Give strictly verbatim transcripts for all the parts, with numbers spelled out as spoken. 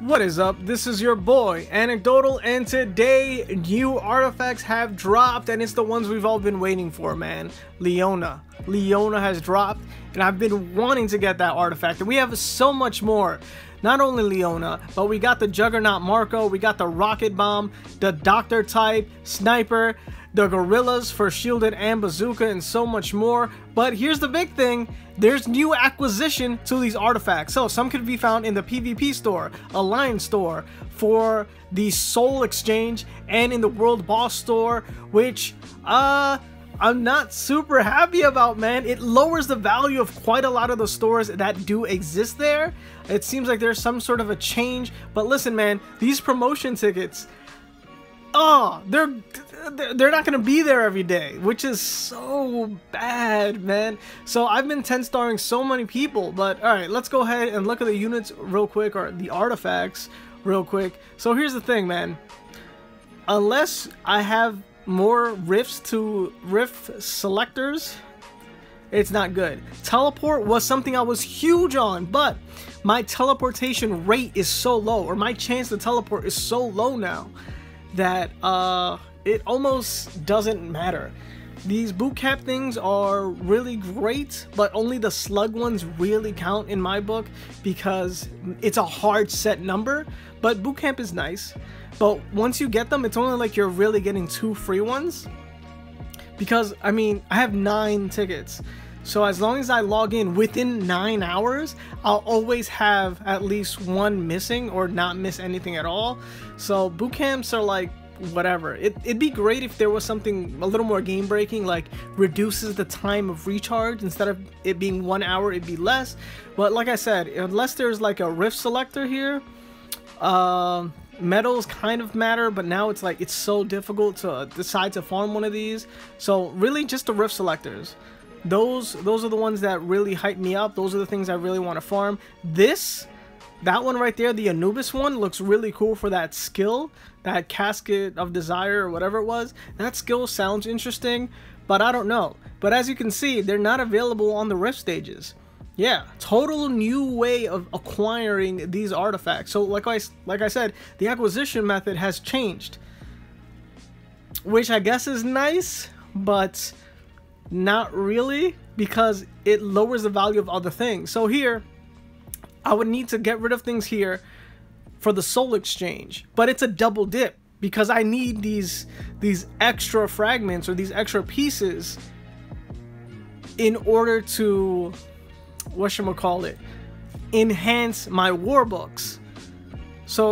What is up? This is your boy Anecdotal, and today new artifacts have dropped, and it's the ones we've all been waiting for, man. Leona. Leona has dropped, and I've been wanting to get that artifact, and we have so much more. Not only Leona, but we got the Juggernaut Marco, we got the Rocket Bomb, the Doctor Type, Sniper, the Gorillas for Shielded and Bazooka, and so much more. But here's the big thing, there's new acquisition to these artifacts. So some could be found in the PvP store, Alliance store, for the Soul Exchange, and in the World Boss store, which, uh... I'm not super happy about, man. It lowers the value of quite a lot of the stores that do exist there. It seems like there's some sort of a change, but listen, man, these promotion tickets, oh, they're they're not gonna be there every day, which is so bad, man. So I've been ten starring so many people, but all right, let's go ahead and look at the units real quick, or the artifacts real quick. So here's the thing, man, unless I have more rifts to rift selectors, it's not good. Teleport was something I was huge on, but my teleportation rate is so low, or my chance to teleport is so low now, that uh it almost doesn't matter. These boot camp things are really great, but only the slug ones really count in my book, because it's a hard set number. But boot camp is nice, but once you get them, it's only like you're really getting two free ones, because I mean, I have nine tickets, so as long as I log in within nine hours, I'll always have at least one missing, or not miss anything at all. So boot camps are like whatever. It, it'd be great if there was something a little more game breaking, like reduces the time of recharge. Instead of it being one hour, it'd be less. But like I said, unless there's like a rift selector here, um uh, medals kind of matter, but now it's like it's so difficult to decide to farm one of these. So really just the rift selectors, those those are the ones that really hype me up. Those are the things I really want to farm. This That one right there, the Anubis one, looks really cool for that skill, that casket of desire or whatever it was. That skill sounds interesting, but I don't know. But as you can see, they're not available on the rift stages. Yeah, total new way of acquiring these artifacts. So like I, like I said, the acquisition method has changed, which I guess is nice, but not really, because it lowers the value of other things. So here, I would need to get rid of things here for the Soul Exchange, but it's a double dip, because I need these these extra fragments, or these extra pieces, in order to whatchamacallit, enhance my war books. So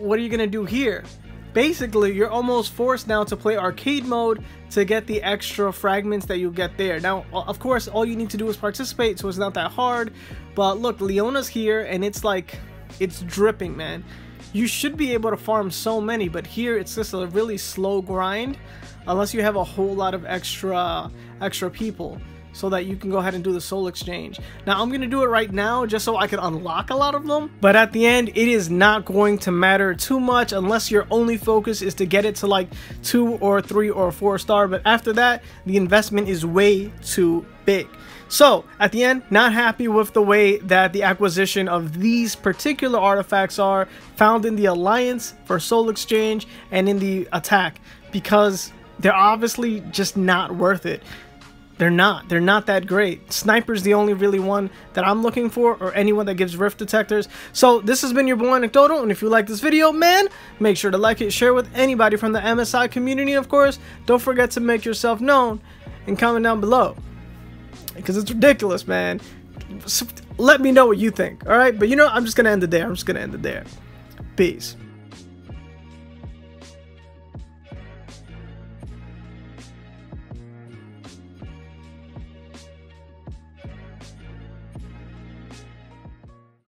what are you gonna do here? Basically, you're almost forced now to play arcade mode to get the extra fragments that you get there. Now, of course, all you need to do is participate, so it's not that hard. But look, Leona's here, and it's like, it's dripping, man. You should be able to farm so many, but here it's just a really slow grind, unless you have a whole lot of extra, extra people, so that you can go ahead and do the Soul Exchange. Now, I'm gonna do it right now just so I can unlock a lot of them, but at the end, it is not going to matter too much, unless your only focus is to get it to like two or three or four star. But after that, the investment is way too big. So at the end, not happy with the way that the acquisition of these particular artifacts are found in the Alliance for Soul Exchange and in the Attack, because they're obviously just not worth it. They're not. They're not that great. Sniper's the only really one that I'm looking for, or anyone that gives rift detectors. So this has been your boy Anecdotal, and if you like this video, man, make sure to like it, share with anybody from the M S I community, of course. Don't forget to make yourself known and comment down below, because it's ridiculous, man. Let me know what you think, all right? But you know, I'm just going to end it there. I'm just going to end it there. Peace.